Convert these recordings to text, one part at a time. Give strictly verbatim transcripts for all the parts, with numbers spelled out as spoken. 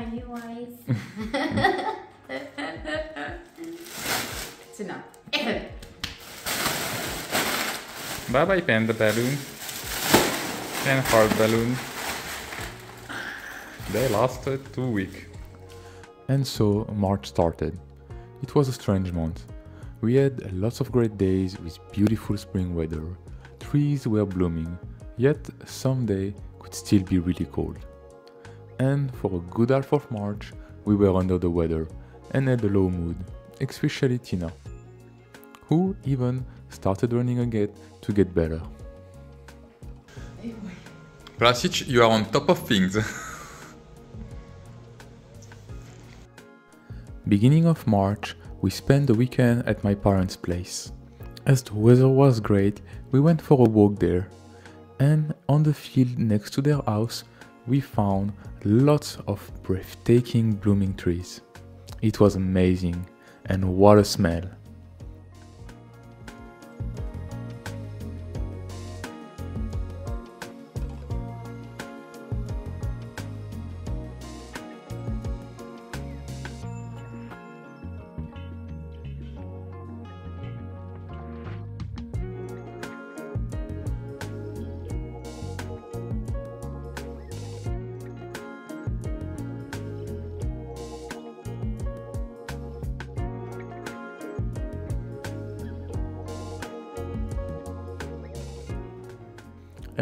are you wise? Tina. Baba I penned the balloon. And hard balloon. They lasted two weeks. And so March started. It was a strange month. We had lots of great days with beautiful spring weather. Trees were blooming, yet someday could still be really cold. And for a good half of March, we were under the weather and had a low mood, especially Tina, who even started running again to get better. Vlasic, you are on top of things. Beginning of March, we spent the weekend at my parents' place. As the weather was great, we went for a walk there. And on the field next to their house, we found lots of breathtaking blooming trees. It was amazing, and what a smell!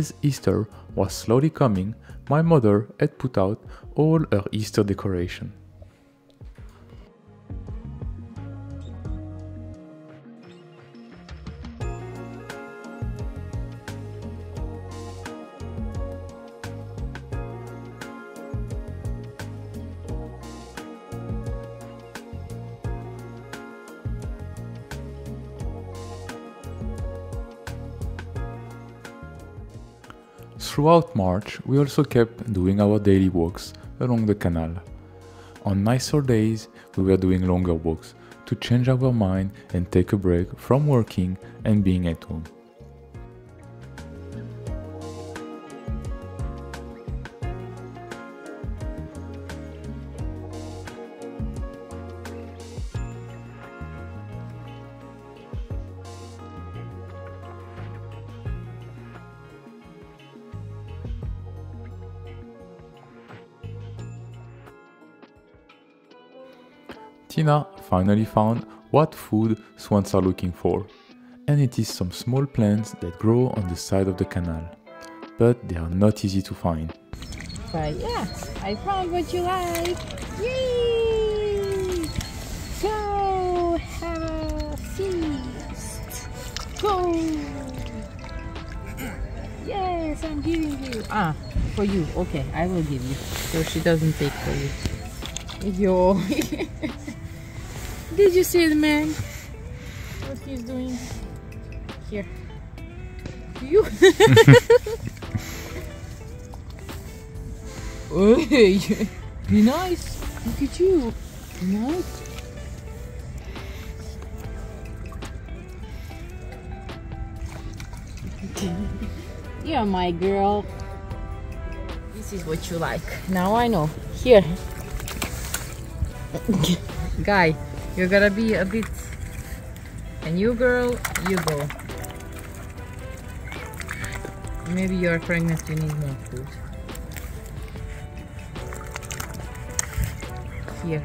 As Easter was slowly coming, my mother had put out all her Easter decoration. Throughout March, we also kept doing our daily walks along the canal. On nicer days, we were doing longer walks to change our mind and take a break from working and being at home. Tina finally found what food swans are looking for, and it is some small plants that grow on the side of the canal, but they are not easy to find. But yes, I found what you like! Yay! Go have a feast! Go! Yes, I'm giving you! Ah, for you, okay, I will give you, so she doesn't take for you. Yo! Did you see the man? What he's doing? Here. You. Hey, be nice. Look at you. Be nice. You're my girl. This is what you like. Now I know. Here. Guy. You gotta be a bit, and you girl, you go. Maybe you are pregnant, you need more food. Here.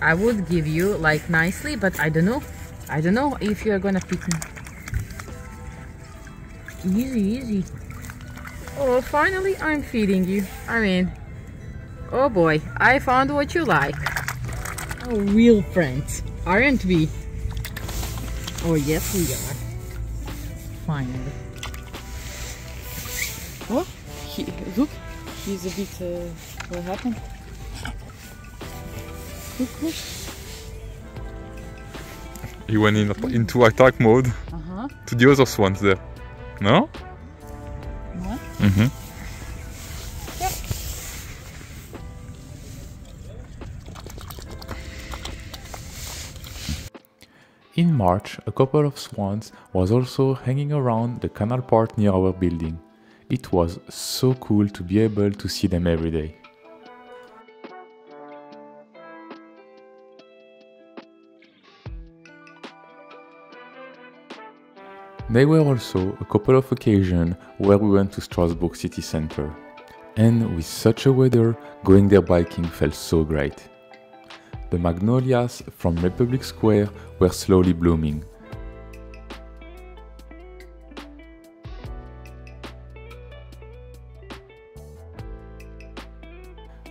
I would give you, like, nicely, but I don't know. I don't know if you are gonna pick me. Easy, easy. Oh, finally I'm feeding you. I mean, oh boy, I found what you like. Oh, real friends, aren't we? Oh, yes, we are. Finally. Oh, he, look, he's a bit. Uh, what happened? Look, look. He went in, into attack mode. Uh-huh. To the other swans there. No? What? Mm-hmm. In March, a couple of swans was also hanging around the canal part near our building. It was so cool to be able to see them every day. There were also a couple of occasions where we went to Strasbourg city centre, and with such a weather, going there biking felt so great. The magnolias from Republic Square were slowly blooming.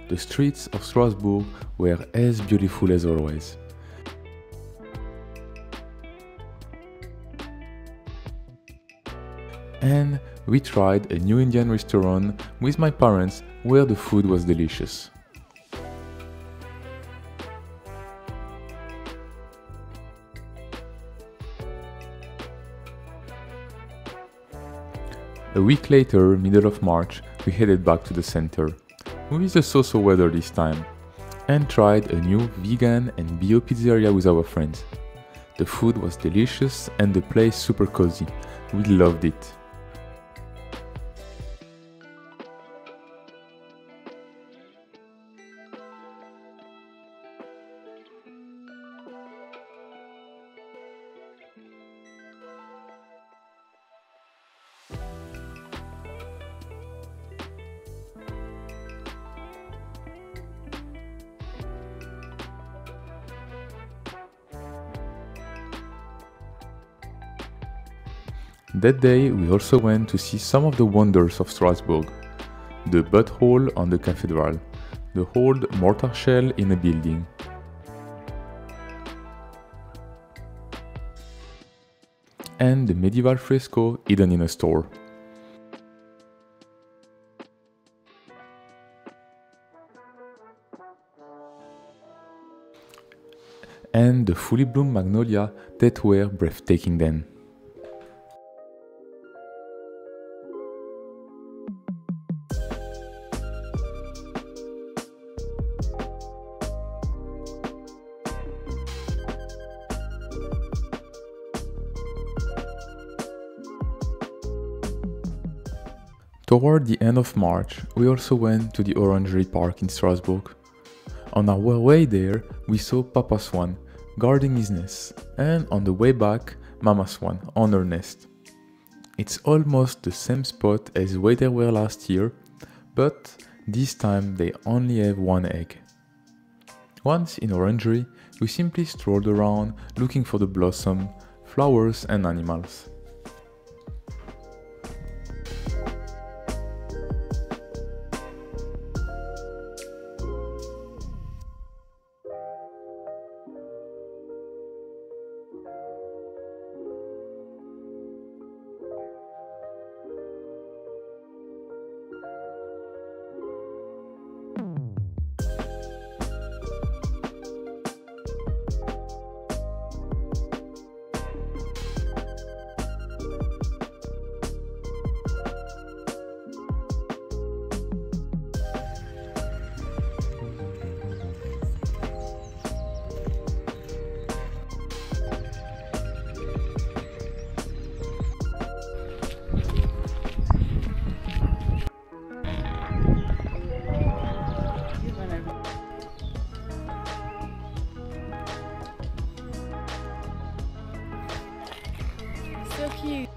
The streets of Strasbourg were as beautiful as always. And we tried a new Indian restaurant with my parents where the food was delicious. A week later, middle of March, we headed back to the center, with the so-so weather this time, and tried a new vegan and bio pizzeria with our friends. The food was delicious and the place super cozy. We loved it. That day we also went to see some of the wonders of Strasbourg. The butthole on the cathedral, the old mortar shell in a building. And the medieval fresco hidden in a store. And the fully bloomed magnolia that were breathtaking then. Toward the end of March, we also went to the Orangerie Park in Strasbourg. On our way there, we saw Papa Swan guarding his nest, and on the way back, Mama Swan on her nest. It's almost the same spot as where they were last year, but this time they only have one egg. Once in Orangerie, we simply strolled around looking for the blossom, flowers and animals. So cute.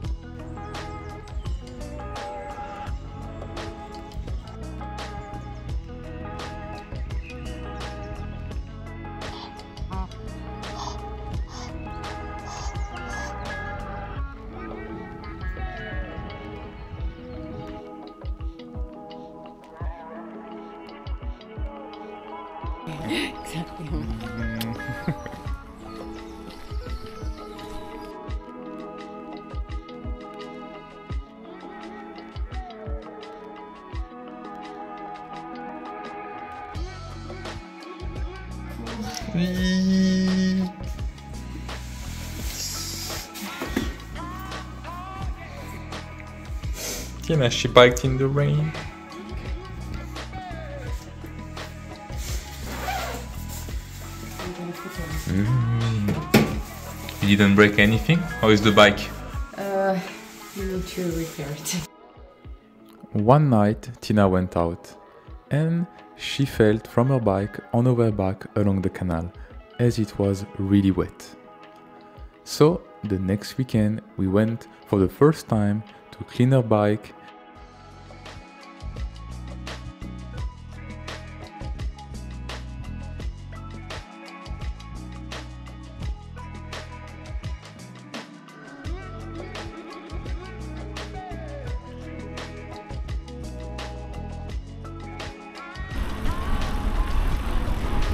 Exactly. Wee. Tina, she biked in the rain. Mm. You didn't break anything? How is the bike? Uh, you need to repair it. One night, Tina went out and she fell from her bike on her way back along the canal, as it was really wet. So The next weekend, we went for the first time to clean our bike.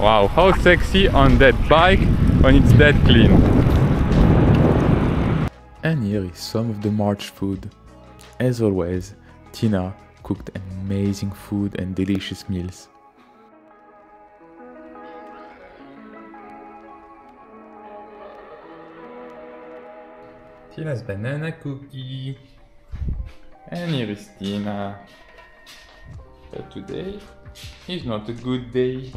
Wow, how sexy on that bike when it's that clean. And here is some of the March food. As always, Tina cooked amazing food and delicious meals. Tina's banana cookie. And here is Tina. But today is not a good day.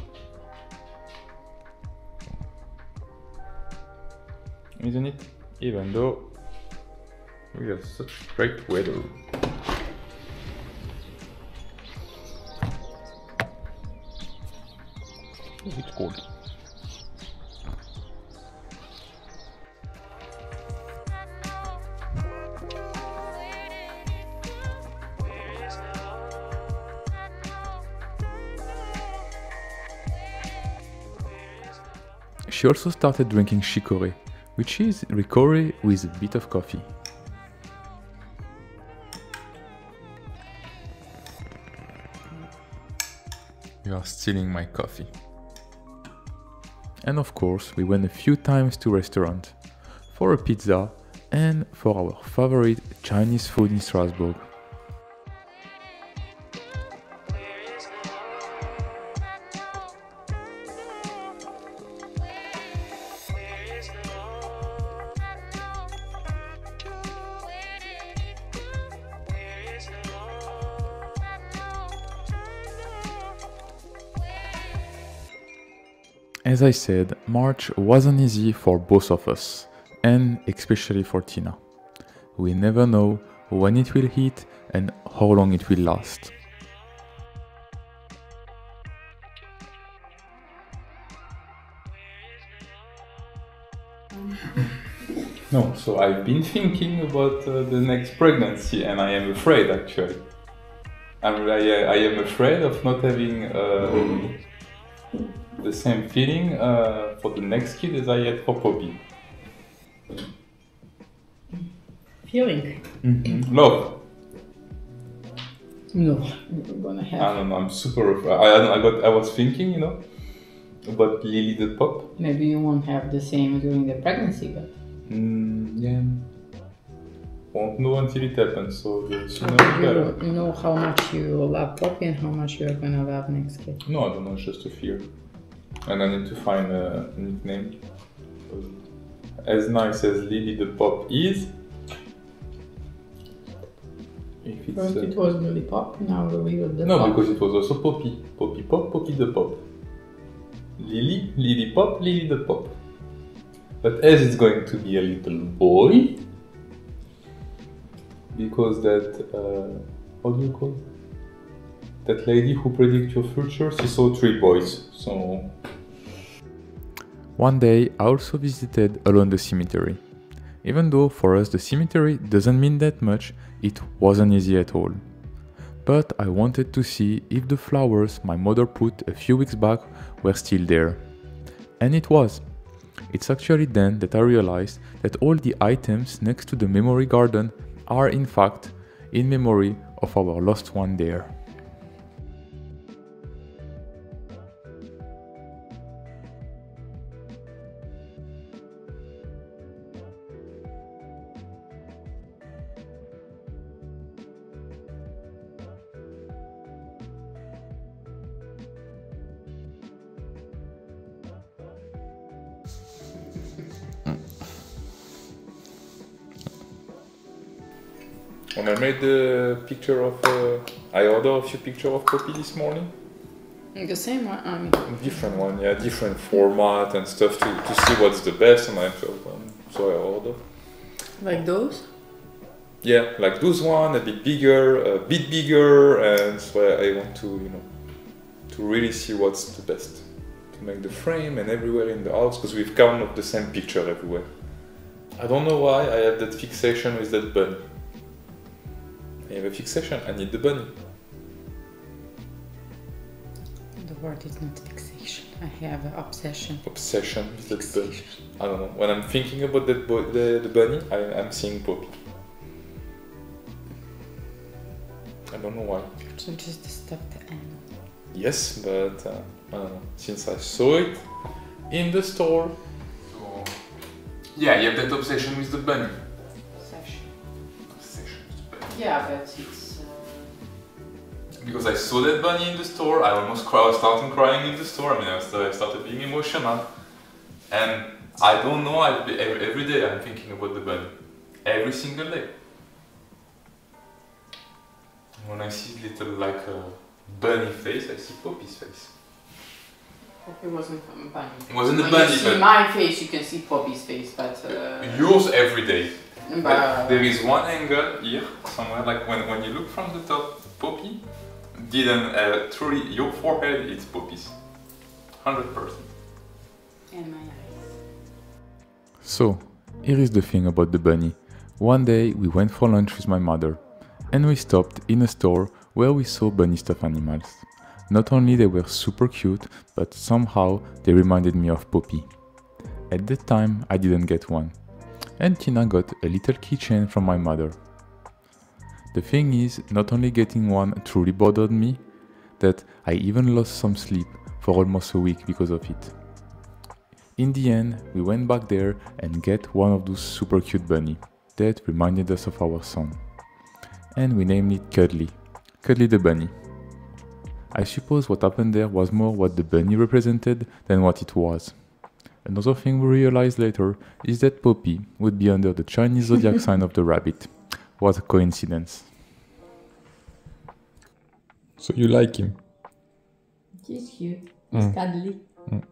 Isn't it? Even though we have such great weather. It's cold. She also started drinking Ricoré, which is Ricoré with a bit of coffee. You are stealing my coffee. And of course, we went a few times to restaurant, for a pizza and for our favorite Chinese food in Strasbourg. As I said, March wasn't easy for both of us, and especially for Tina. We never know when it will hit and how long it will last. No, so I've been thinking about uh, the next pregnancy, and I am afraid actually. I'm, I, I am afraid of not having uh, the same feeling uh, for the next kid as I had for Poppy. Feeling? Mm-hmm. Love? No, we're gonna have. I don't know, I'm super. I, I, got, I was thinking, you know, about Lily the Pop. Maybe you won't have the same during the pregnancy, but. Mm, yeah. Won't know until it happens, so the sooner the better. You know how much you love Poppy and how much you're gonna love next kid? No, I don't know, it's just a fear. And I need to find a nickname. As nice as Lily the Pop is. If it's, but it was Lily Pop, now Lily the no, Pop. No, because it was also Poppy. Poppy Pop, Poppy the Pop. Lily, Lily Pop, Lily the Pop. But as it's going to be a little boy, because that, uh, how do you call it? That lady who predicts your future, she saw three boys, so... One day I also visited alone the cemetery. Even though for us the cemetery doesn't mean that much, it wasn't easy at all. But I wanted to see if the flowers my mother put a few weeks back were still there. And it was. It's actually then that I realized that all the items next to the memory garden are in fact in memory of our lost one there. And I made the picture of, uh, I ordered a few pictures of Poppy this morning. The same one? I mean. Different one, yeah, different format and stuff to, to see what's the best, and I um, so I ordered. Like those? Yeah, like those one, a bit bigger, a bit bigger, and so I want to, you know, to really see what's the best. To make the frame and everywhere in the house, because we've come up the same picture everywhere. I don't know why I have that fixation with that bunny. I have a fixation, I need the bunny. The word is not fixation, I have an obsession. Obsession with that bunny. I don't know, when I'm thinking about that bo the, the bunny, I, I'm seeing Poppy. I don't know why. So just stop the animal. Yes, but uh, I don't know, since I saw it in the store. So, yeah, you have that obsession with the bunny. Obsession. Obsession with the bunny. Yeah, but it's... Uh... Because I saw that bunny in the store, I almost cried, I was starting crying in the store, I mean, I started being emotional. And I don't know, I, every day I'm thinking about the bunny. Every single day. When I see little like a bunny face, I see Poppy's face. Poppy wasn't a bunny. It wasn't a bunny. You see my face, you can see Poppy's face, but uh, yours every day. But but there is one angle here somewhere, like when when you look from the top, Poppy didn't uh, truly your forehead. It's Poppy's, hundred percent. And my eyes. So here is the thing about the bunny. One day we went for lunch with my mother. And we stopped in a store where we saw bunny stuffed animals. Not only they were super cute, but somehow they reminded me of Poppy. At that time I didn't get one. And Tina got a little keychain from my mother. The thing is, not only getting one truly bothered me, that I even lost some sleep for almost a week because of it. In the end, we went back there and get one of those super cute bunny that reminded us of our son. And we named it Cuddly, Cuddly the bunny. I suppose what happened there was more what the bunny represented than what it was. Another thing we realized later is that Poppy would be under the Chinese zodiac sign of the rabbit. What a coincidence. So you like him? He's cute, he's mm. cuddly. Mm.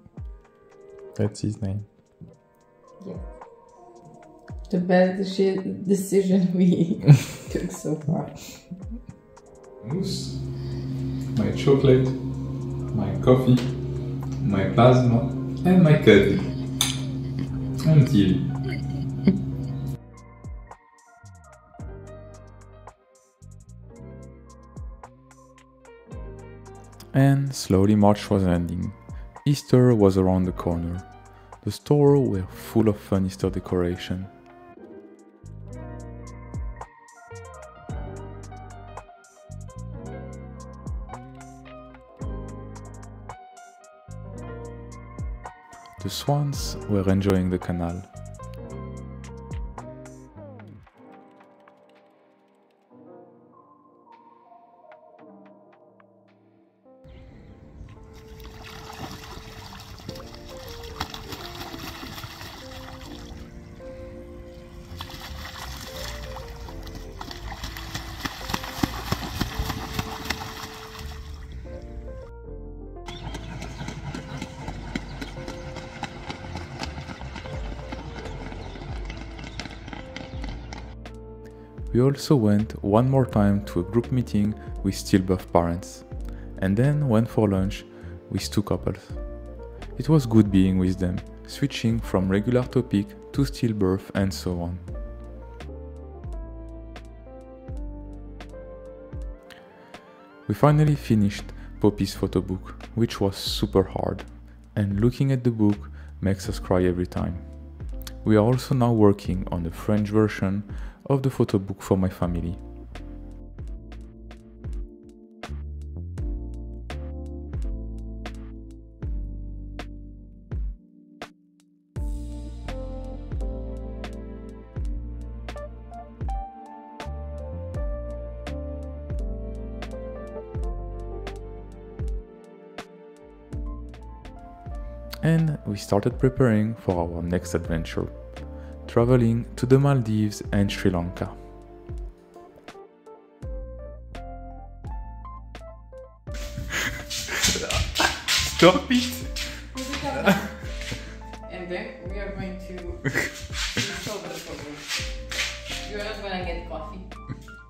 That's his name. Yeah. The best decision we took so far. Mousse, my chocolate, my coffee, my plasma, and my cuddly. And tea. And slowly March was ending. Easter was around the corner. The stores were full of fun Easter decoration. The swans were enjoying the canal. We also went one more time to a group meeting with stillbirth parents, and then went for lunch with two couples. It was good being with them, switching from regular topic to stillbirth and so on. We finally finished Poppy's photo book, which was super hard, and looking at the book makes us cry every time. We are also now working on the French version of the photo book for my family. And we started preparing for our next adventure. Traveling to the Maldives and Sri Lanka. Stop it! And then we are going to... You're not gonna get coffee.